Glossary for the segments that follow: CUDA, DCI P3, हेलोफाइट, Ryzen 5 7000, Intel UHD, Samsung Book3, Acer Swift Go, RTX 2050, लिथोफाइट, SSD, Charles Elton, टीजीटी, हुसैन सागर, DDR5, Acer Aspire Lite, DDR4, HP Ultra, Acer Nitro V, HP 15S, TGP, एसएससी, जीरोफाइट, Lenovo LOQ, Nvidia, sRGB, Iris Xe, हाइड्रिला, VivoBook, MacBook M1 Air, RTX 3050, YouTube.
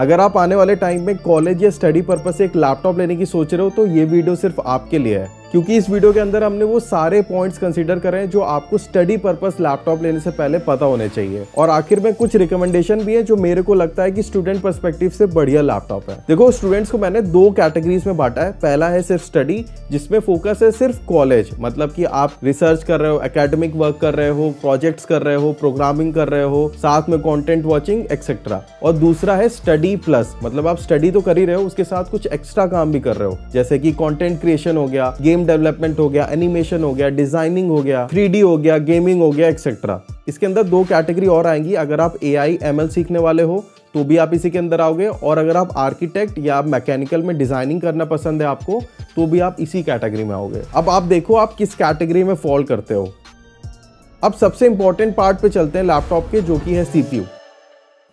अगर आप आने वाले टाइम में कॉलेज या स्टडी पर्पज से एक लैपटॉप लेने की सोच रहे हो तो ये वीडियो सिर्फ आपके लिए है, क्योंकि इस वीडियो के अंदर हमने वो सारे पॉइंट्स कंसीडर करे जो आपको स्टडी पर्पस लैपटॉप लेने से पहले पता होने चाहिए। और आखिर में कुछ रिकमेंडेशन भी है जो मेरे को लगता है कि स्टूडेंट पर्सपेक्टिव से बढ़िया लैपटॉप है। देखो, स्टूडेंट्स को मैंने दो कैटेगरीज में बांटा है। पहला है सिर्फ स्टडी, जिसमें फोकस है सिर्फ कॉलेज, मतलब कि आप रिसर्च कर रहे हो, एकेडमिक वर्क कर रहे हो, प्रोजेक्ट्स कर रहे हो, प्रोग्रामिंग कर रहे हो, साथ में कॉन्टेंट वॉचिंग एक्सेट्रा। और दूसरा है स्टडी प्लस, मतलब आप स्टडी तो कर ही रहे हो, उसके साथ कुछ एक्स्ट्रा काम भी कर रहे हो, जैसे कि कॉन्टेंट क्रिएशन हो गया, गेम डेवलपमेंट हो गया, एनिमेशन हो गया, डिजाइनिंग हो गया, 3D हो गया, गेमिंग हो गया, एक्सेट्रा। इसके अंदर दो कैटेगरी और आएंगी। अगर आप AI ML सीखने वाले हो तो भी आप इसी के अंदर आओगे, और अगर आप आर्किटेक्ट या मैकेनिकल में डिजाइनिंग करना पसंद है आपको तो भी आप इसी कैटेगरी में आओगे। अब आप देखो आप किस कैटेगरी में फॉल करते हो। अब सबसे इंपॉर्टेंट पार्ट पे चलते हैं लैपटॉप के, जो कि है CPU।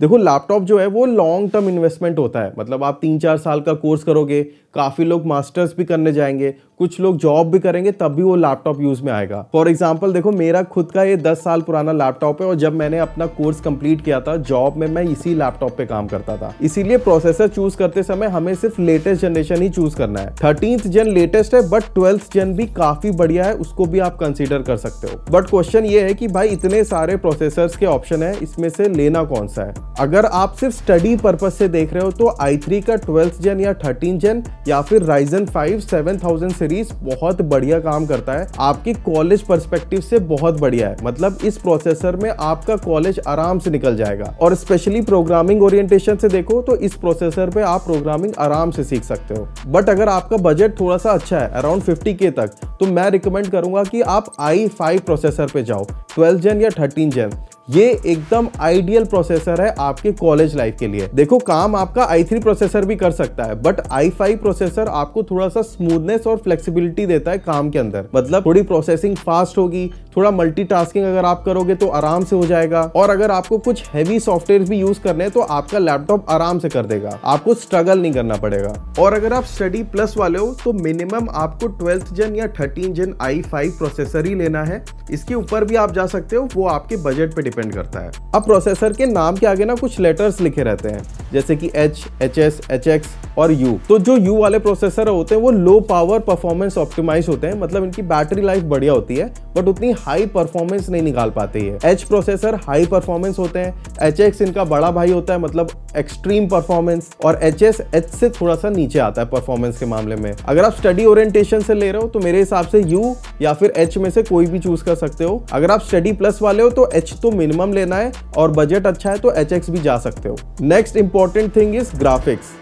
देखो, लैपटॉप जो है वो लॉन्ग टर्म इन्वेस्टमेंट होता है, मतलब आप 3-4 साल का कोर्स करोगे, काफ़ी लोग मास्टर्स भी करने जाएंगे, कुछ लोग जॉब भी करेंगे, तब भी वो लैपटॉप यूज़ में आएगा। फॉर एग्जांपल देखो, मेरा खुद का ये 10 साल पुराना लैपटॉप है, और जब मैंने अपना कोर्स कंप्लीट किया था जॉब में मैं इसी लैपटॉप पे काम करता था। इसीलिए प्रोसेसर चूज करते समय हमें सिर्फ लेटेस्ट जनरेशन ही चूज करना है। 13th जन लेटेस्ट है, बट 12th जन भी काफ़ी बढ़िया है, उसको भी आप कंसिडर कर सकते हो। बट क्वेश्चन ये है कि भाई इतने सारे प्रोसेसर्स के ऑप्शन है, इसमें से लेना कौन सा है। अगर आप सिर्फ स्टडी पर्पज से देख रहे हो तो i3 का 12th जन या 13th जन या फिर Ryzen 5 7000 सीरीज बहुत बढ़िया काम करता है, आपके कॉलेज पर्सपेक्टिव से बहुत बढ़िया है। मतलब इस प्रोसेसर में आपका कॉलेज आराम से निकल जाएगा, और स्पेशली प्रोग्रामिंग ओरिएंटेशन से देखो तो इस प्रोसेसर पे आप प्रोग्रामिंग आराम से सीख सकते हो। बट अगर आपका बजट थोड़ा सा अच्छा है, अराउंड 50K तक, तो मैं रिकमेंड करूंगा कि आप i5 प्रोसेसर पे जाओ, 12th जन या 13th जन। ये एकदम आइडियल प्रोसेसर है आपके कॉलेज लाइफ के लिए। देखो, काम आपका i3 प्रोसेसर भी कर सकता है, बट i5 प्रोसेसर आपको थोड़ा सा स्मूथनेस और फ्लेक्सिबिलिटी देता है काम के अंदर, मतलब थोड़ी प्रोसेसिंग फास्ट होगी, थोड़ा मल्टीटास्किंग अगर आप करोगे तो आराम से हो जाएगा, और अगर आपको कुछ हैवी सॉफ्टवेयर भी यूज करने हैं तो आपका लैपटॉप आराम से कर देगा, आपको स्ट्रगल नहीं करना पड़ेगा। और अगर आप स्टडी प्लस वाले हो तो मिनिमम आपको 12th जन या 13th जन i5 प्रोसेसर ही लेना है। इसके ऊपर भी आप जा सकते हो, वो आपके बजट पे डिपेंड करता है। अब प्रोसेसर के नाम के आगे ना कुछ लेटर्स लिखे रहते हैं, जैसे कि H, HS, HX और U। तो जो U वाले प्रोसेसर होते हैं वो लो पावर परफॉर्मेंस ऑप्टिमाइज होते हैं, मतलब इनकी बैटरी लाइफ बढ़िया होती है, बट उतनी हाई परफॉर्मेंस नहीं निकाल पाते हैं। H प्रोसेसर हाई परफॉर्मेंस होते हैं, HX इनका बड़ा भाई होता है, मतलब एक्सट्रीम परफॉर्मेंस, और HS H से थोड़ा सा नीचे आता है परफॉर्मेंस के मामले में। अगर आप स्टडी ओरिएंटेशन से ले रहे हो तो मेरे हिसाब से U या फिर H में से कोई भी चूज कर सकते हो। अगर आप स्टडी प्लस वाले हो तो H तो मिनिमम लेना है, और बजट अच्छा है तो HX भी जा सकते हो। Next important thing is graphics.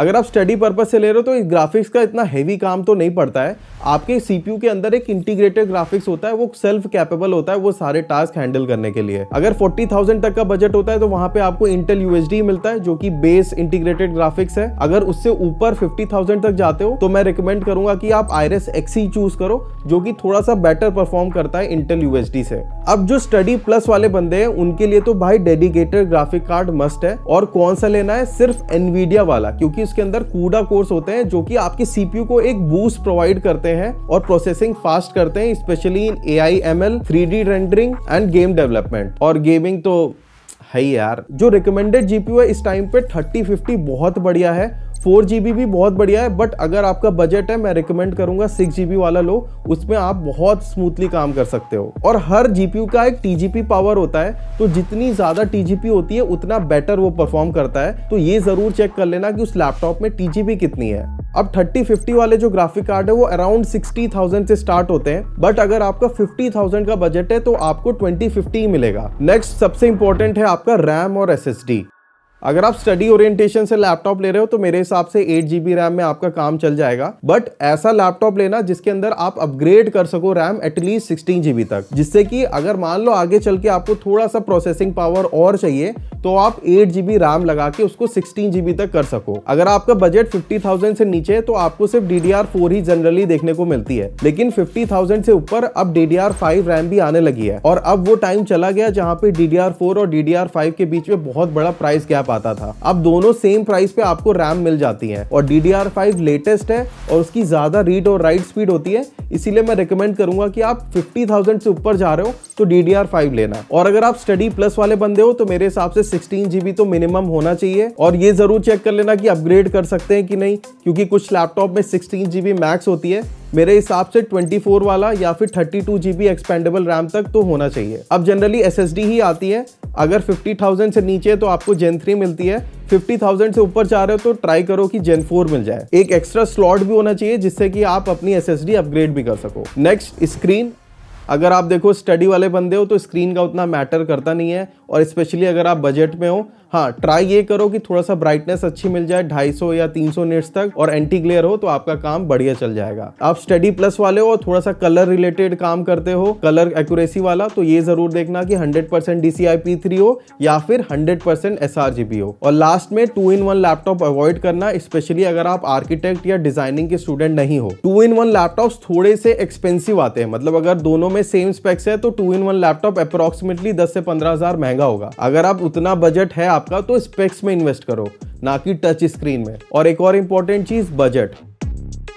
अगर आप स्टडी पर्पज से ले रहे हो तो इस ग्राफिक्स का इतना हैवी काम तो नहीं पड़ता है। आपके CPU के अंदर एक इंटीग्रेटेड ग्राफिक्स होता है, वो सेल्फ कैपेबल होता है वो सारे टास्क हैंडल करने के लिए। अगर 40,000 तक का बजट होता है तो वहाँ पे आपको Intel UHD मिलता है, जो कि बेस इंटीग्रेटेड ग्राफिक्स है। अगर उससे ऊपर 50,000 तक जाते हो तो मैं रिकमेंड करूंगा कि आप Iris Xe चूज करो, जो कि थोड़ा सा बेटर परफॉर्म करता है Intel UHD से। अब जो स्टडी प्लस वाले बंदे हैं उनके लिए तो भाई डेडिकेटेड ग्राफिक कार्ड मस्ट है। और कौन सा लेना है? सिर्फ Nvidia वाला, क्योंकि इसके अंदर CUDA कोर्स होते हैं जो कि आपके CPU को एक बूस्ट प्रोवाइड करते हैं और प्रोसेसिंग फास्ट करते हैं, specially in AI ML, 3D rendering and game development. और गेमिंग तो है यार। जो रिकमेंडेड GPU है इस टाइम पे 3050 बहुत बढ़िया है, 4GB भी बहुत बढ़िया है, बट अगर आपका बजट है मैं रिकमेंड करूंगा 6GB वाला लो, उसमें आप बहुत स्मूथली काम कर सकते हो। और हर जीपीयू का एक TGP पावर होता है, तो जितनी ज़्यादा TGP होती है उतना बेटर वो परफॉर्म करता है, तो ये ज़रूर चेक कर लेना कि उस लैपटॉप में TGP कितनी है। अब 3050 वाले जो ग्राफिक कार्ड है वो अराउंड 60,000 से स्टार्ट होते हैं, बट अगर आपका 50,000 का बजट है तो आपको 2050 ही मिलेगा। नेक्स्ट सबसे इंपॉर्टेंट है आपका रैम और SSD। अगर आप स्टडी ओरिएंटेशन से लैपटॉप ले रहे हो तो मेरे हिसाब से 8GB रैम में आपका काम चल जाएगा, बट ऐसा लैपटॉप लेना जिसके अंदर आप अपग्रेड कर सको रैम एटलीस्ट 16GB तक, जिससे कि अगर मान लो आगे चल के आपको थोड़ा सा प्रोसेसिंग पावर और चाहिए तो आप 8GB रैम लगा के उसको 16GB तक कर सको। अगर आपका बजट 50,000 से नीचे है तो आपको सिर्फ DDR4 ही जनरली देखने को मिलती है, लेकिन 50,000 से ऊपर अब DDR5 रैम भी आने लगी है, और अब वो टाइम चला गया जहाँ पे DDR4 और DDR5 के बीच में बहुत बड़ा प्राइस गैप पाता था। अब दोनों सेम प्राइस पे आपको रैम मिल जाती है और DDR5 लेटेस्ट है और उसकी ज्यादा रीड और राइट स्पीड होती है, इसीलिए मैं रिकमेंड करूंगा कि आप 50,000 से ऊपर जा रहे हो तो DDR5 लेना। और अगर आप स्टडी प्लस वाले बंदे हो तो मेरे हिसाब से 16 GB तो मिनिमम होना चाहिए और ये जरूर चेक कर लेना कि अपग्रेड कर सकते हैं कि नहीं, क्योंकि कुछ लैपटॉप में 16 GB मैक्स होती है। मेरे हिसाब से 24 वाला या फिर 32 GB एक्सपेंडेबल रैम तक तो होना चाहिए। अब जनरली SSD ही आती है, अगर 50,000 से नीचे तो आपको Gen 3 मिलती है, 50,000 से ऊपर जा रहे हो तो ट्राई करो कि Gen 4 मिल जाए। एक एक्स्ट्रा स्लॉट भी होना चाहिए जिससे कि आप अपनी SSD अपग्रेड भी कर सको। नेक्स्ट स्क्रीन, अगर आप देखो स्टडी वाले बंदे हो तो स्क्रीन का उतना मैटर करता नहीं है और स्पेशली अगर आप बजट में हो, हाँ ट्राई ये करो कि थोड़ा सा ब्राइटनेस अच्छी मिल जाए 250 या 300 निट्स तक और एंटी ग्लेयर हो तो आपका काम बढ़िया चल जाएगा। आप स्टडी प्लस वाले हो और थोड़ा सा कलर रिलेटेड काम करते हो, कलर एक्यूरेसी वाला, तो ये जरूर देखना कि 100% DCI P3 हो या फिर 100% sRGB हो। और लास्ट में 2-in-1 लैपटॉप अवॉइड करना, स्पेशली अगर आप आर्किटेक्ट या डिजाइनिंग के स्टूडेंट नहीं हो। 2-in-1 लैपटॉप थोड़े से एक्सपेंसिव आते हैं, मतलब अगर दोनों में सेम स्पेक्स है तो 2-in-1 लैपटॉप अप्रोक्सीमेटली 10 से 15 हजार महंगा होगा। अगर आप उतना बजट है आपका तो स्पेक्स में इन्वेस्ट करो, ना कि टच स्क्रीन में। और एक और इंपॉर्टेंट चीज बजट,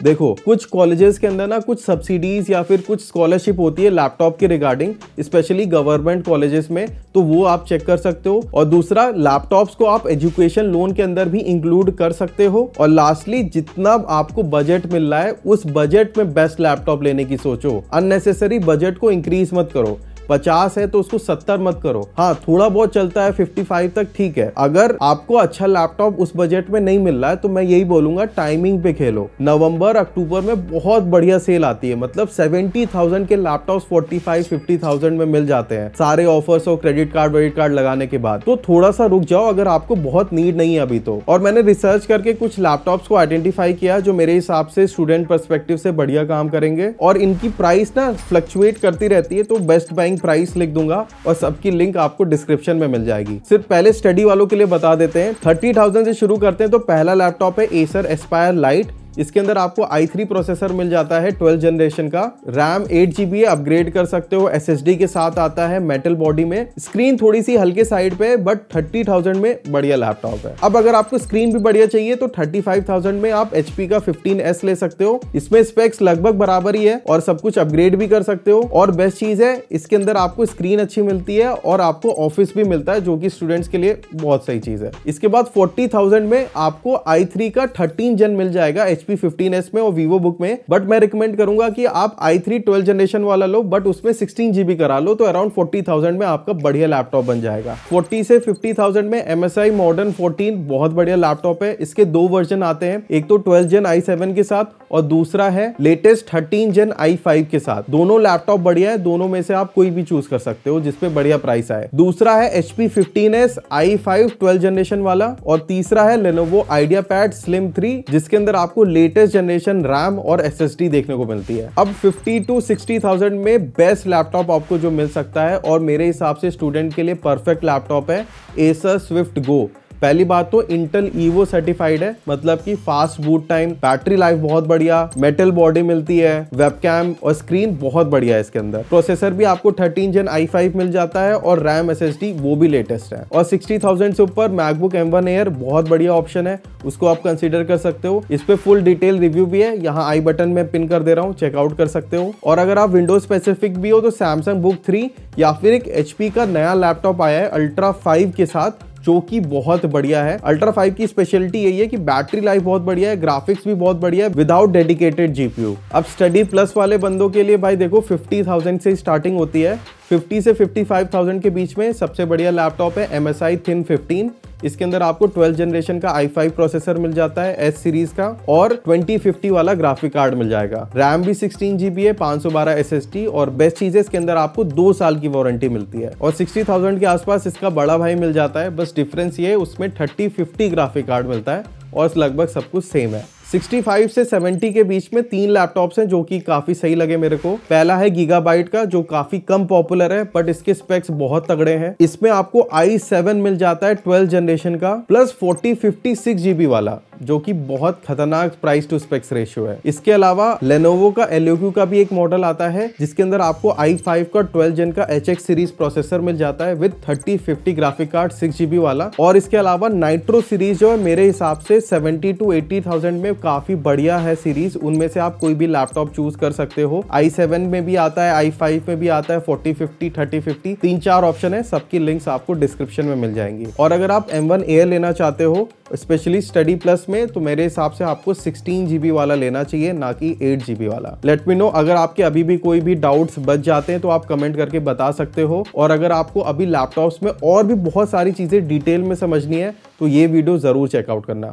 देखो कुछ कॉलेजेस के अंदर ना कुछ सब्सिडीज या फिर कुछ स्कॉलरशिप होती है लैपटॉप के रिगार्डिंग, स्पेशली गवर्नमेंट कॉलेजेस में, तो वो आप चेक कर सकते हो। और दूसरा, लैपटॉप्स को आप एजुकेशन लोन के अंदर भी इंक्लूड कर सकते हो। और लास्टली, जितना आपको बजट मिल रहा है उस बजट में बेस्ट लैपटॉप लेने की सोचो, अननेसेसरी बजट को इंक्रीज मत करो। 50 है तो उसको 70 मत करो, हाँ थोड़ा बहुत चलता है 55 तक ठीक है। अगर आपको अच्छा लैपटॉप उस बजट में नहीं मिल रहा है तो मैं यही बोलूंगा टाइमिंग पे खेलो। नवंबर अक्टूबर में बहुत बढ़िया सेल आती है, मतलब 70,000 के लैपटॉप 45-50,000 में मिल जाते हैं, सारे ऑफर्स और क्रेडिट कार्ड लगाने के बाद। तो थोड़ा सा रुक जाओ अगर आपको बहुत नीड नहीं है अभी तो। और मैंने रिसर्च करके कुछ लैपटॉप को आइडेंटिफाई किया जो मेरे हिसाब से स्टूडेंट परस्पेक्टिव से बढ़िया काम करेंगे और इनकी प्राइस ना फ्लक्चुएट करती रहती है, तो बेस्ट बाइंग प्राइस लिख दूंगा और सबकी लिंक आपको डिस्क्रिप्शन में मिल जाएगी। सिर्फ पहले स्टडी वालों के लिए बता देते हैं, 30,000 से शुरू करते हैं तो पहला लैपटॉप है Acer Aspire Lite। इसके अंदर आपको i3 प्रोसेसर मिल जाता है 12 जनरेशन का, रैम 8 GB है, अपग्रेड कर सकते हो, SSD के साथ आता है मेटल बॉडी में, स्क्रीन थोड़ी सी हल्के साइड पे, बट 30,000 में बढ़िया लैपटॉप है। अब अगर आपको स्क्रीन भी बढ़िया चाहिए तो 35,000 में आप HP का 15S ले सकते हो, इसमें स्पेक्स लगभग बराबर ही है और सब कुछ अपग्रेड भी कर सकते हो। और बेस्ट चीज है इसके अंदर आपको स्क्रीन अच्छी मिलती है और आपको ऑफिस भी मिलता है, जो की स्टूडेंट्स के लिए बहुत सही चीज है। इसके बाद 40,000 में आपको i3 का 13 Gen मिल जाएगा HP 15S में और Vivo Book में, बट मैं रिकमेंड करूंगा कि आप i3 12 जनरेशन वाला लो, बट उसमें 16 GB करा लो तो अराउंड 40,000 में आपका बढ़िया लैपटॉप बन जाएगा। 40 से 50,000 में MSI Modern 14 बहुत बढ़िया लैपटॉप है। इसके दो वर्जन आते हैं, एक तो 12 Gen i7 के साथ और दूसरा है लेटेस्ट 13 Gen i5 के साथ। दोनों लैपटॉप बढ़िया है, दोनों में से आप कोई भी चूज कर सकते हो जिसपे बढ़िया प्राइस आए। दूसरा है HP 15S i5 12 जनरेशन वाला और तीसरा है Lenovo IdeaPad Slim 3 जिसके अंदर आपको लेटेस्ट जनरेशन रैम और SSD देखने को मिलती है। अब 50,000 to 60,000 में बेस्ट लैपटॉप आपको जो मिल सकता है और मेरे हिसाब से स्टूडेंट के लिए परफेक्ट लैपटॉप है Acer Swift Go। पहली बात तो Intel Evo सर्टिफाइड है, मतलब कि fast boot time, battery life बहुत बढ़िया, मेटल बॉडी मिलती है, वेबकैम और स्क्रीन बहुत बढ़िया है। इसके अंदर प्रोसेसर भी आपको 13 Gen i5 मिल जाता है और रैम SSD वो भी लेटेस्ट है। और 60,000 से ऊपर MacBook M1 Air बहुत बढ़िया ऑप्शन है, उसको आप कंसिडर कर सकते हो। इस पे फुल डिटेल रिव्यू भी है, यहाँ आई बटन में पिन कर दे रहा हूँ, चेकआउट कर सकते हो। और अगर आप विंडोज स्पेसिफिक भी हो तो Samsung Book3 या फिर एक HP का नया लैपटॉप आया है Ultra 5 के साथ जो कि बहुत बढ़िया है। Ultra 5 की स्पेशलिटी यही है कि बैटरी लाइफ बहुत बढ़िया है, ग्राफिक्स भी बहुत बढ़िया है विदाउट डेडिकेटेड GPU। अब स्टडी प्लस वाले बंदों के लिए भाई देखो 50,000 से स्टार्टिंग होती है, 50 से 55,000 के बीच में सबसे बढ़िया लैपटॉप है MSI Thin 15। इसके अंदर आपको 12 जनरेशन का i5 प्रोसेसर मिल जाता है S सीरीज का और 2050 वाला ग्राफिक कार्ड मिल जाएगा, रैम भी 16 GB है, 512 SSD और बेस्ट चीज है इसके अंदर आपको 2 साल की वारंटी मिलती है। और 60,000 के आसपास इसका बड़ा भाई मिल जाता है, बस डिफरेंस ये है उसमें 3050 ग्राफिक कार्ड मिलता है और लगभग सब कुछ सेम है। 65 से 70 के बीच में 3 लैपटॉप्स हैं जो कि काफी सही लगे मेरे को। पहला है गीगाबाइट का जो काफी कम पॉपुलर है बट इसके स्पेक्स बहुत तगड़े हैं। इसमें आपको i7 मिल जाता है 12 जनरेशन का प्लस 4056 GB वाला, जो कि बहुत खतरनाक प्राइस टू स्पेक्स रेशियो है। इसके अलावा Lenovo का LOQ का भी एक मॉडल आता है जिसके अंदर आपको i5 का 12 जन का HX सीरीज प्रोसेसर मिल जाता है विद 3050 ग्राफिक कार्ड 6GB वाला। और इसके अलावा नाइट्रो सीरीज जो है मेरे हिसाब से 70,000 to 80,000 में काफी बढ़िया है सीरीज। उनमें से आप कोई भी लैपटॉप चूज कर सकते हो, i7 में भी आता है, i5 में भी आता है, 4050, 3050, 3-4 ऑप्शन है। सबकी लिंक्स आपको डिस्क्रिप्शन में मिल जाएंगी। और अगर आप M1 Air लेना चाहते हो स्पेशली स्टडी प्लस में तो मेरे हिसाब से आपको 16GB वाला लेना चाहिए, ना कि 8GB वाला। लेट मी नो अगर आपके अभी भी कोई भी डाउट्स बच जाते हैं तो आप कमेंट करके बता सकते हो। और अगर आपको अभी लैपटॉप्स में और भी बहुत सारी चीजें डिटेल में समझनी है तो ये वीडियो जरूर चेकआउट करना।